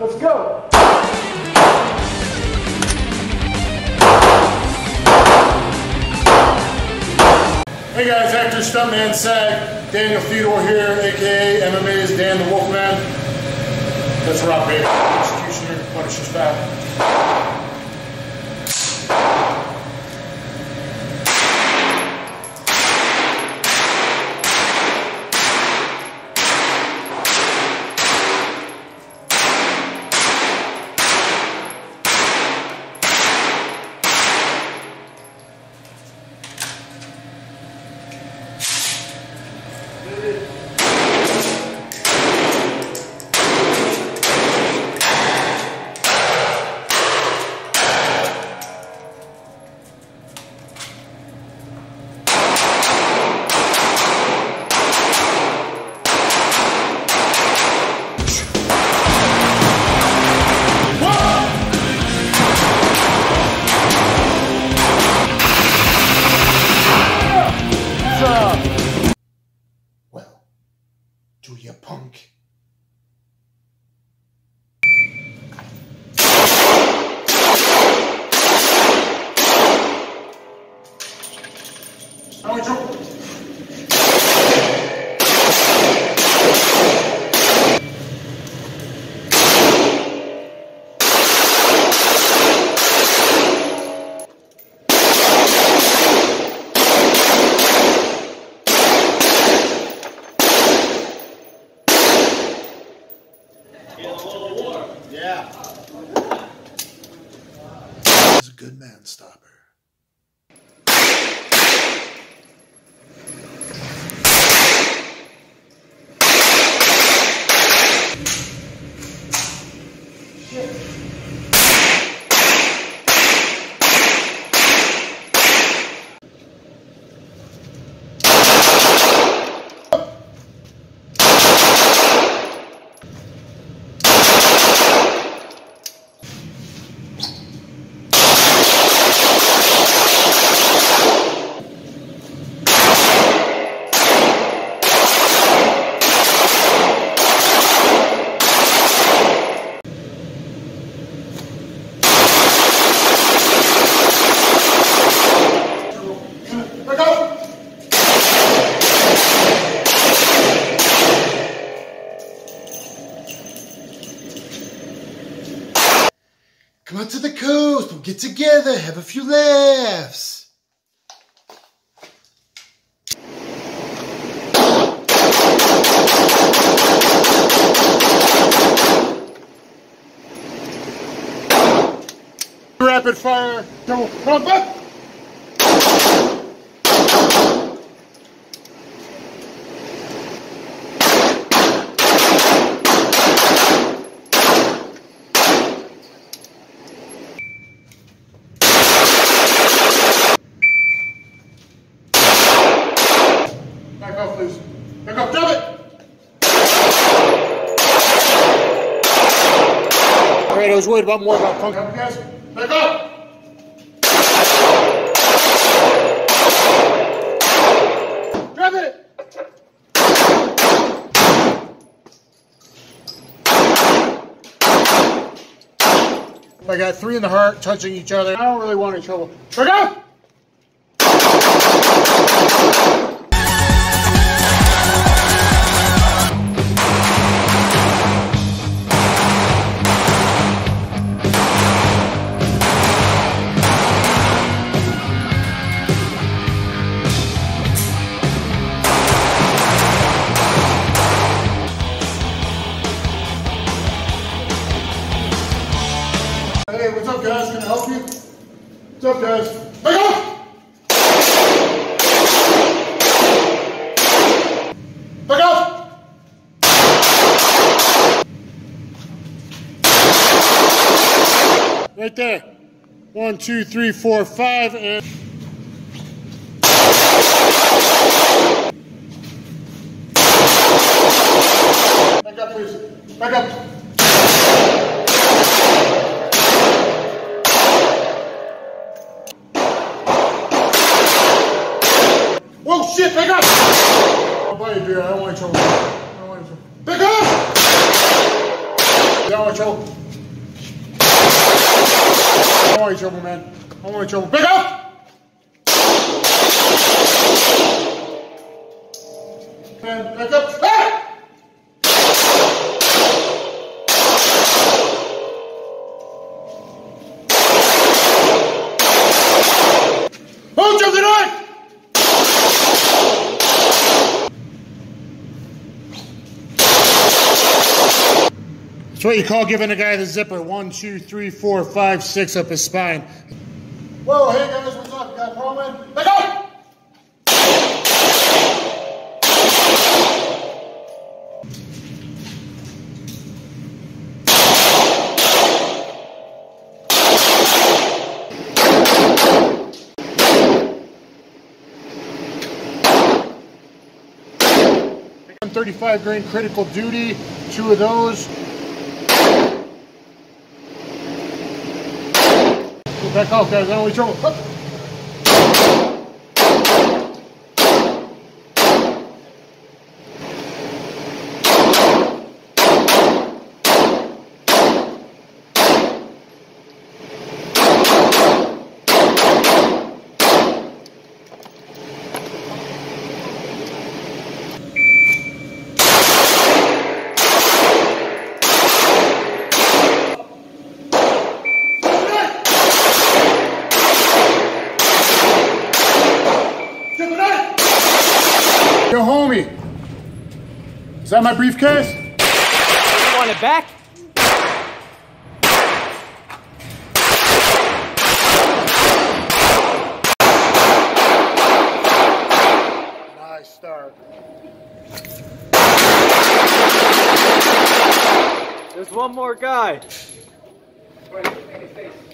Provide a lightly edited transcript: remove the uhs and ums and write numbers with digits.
Let's go. Hey guys, actor, stuntman, SAG, Daniel Theodore here, aka MMA's Dan the Wolfman. That's Rob Baker, executioner, Punisher style. Do you punk? How we drop? Yeah. He's a good man stopper. Come out to the coast, we'll get together, have a few laughs. Rapid fire, double pump up. Back off, please. Back off, dump it! Alright, I was worried about more about punk. Back off! Drop it! I got three in the heart touching each other. I don't really want any trouble. Back off! Hey, what's up guys? Can I help you? What's up guys? Back off! Back off! Right there. 1, 2, 3, 4, 5 and... Back up please. Back up. shit, back up! My buddy, dude, I don't want your trouble. I don't want your trouble. Back up! I don't want your trouble. I don't want your trouble, man. I don't want your trouble. Back up! Man, back up! Ah! Hold your knife! That's what you call giving a guy the zipper. 1, 2, 3, 4, 5, 6 up his spine. Whoa, hey guys, what's up? Got Roman? Back up! $35 grand critical duty, 2 of those. Go back off, guys, I don't want trouble. Yo, homie, is that my briefcase? You want it back? Nice start. There's one more guy. Wait, take his face.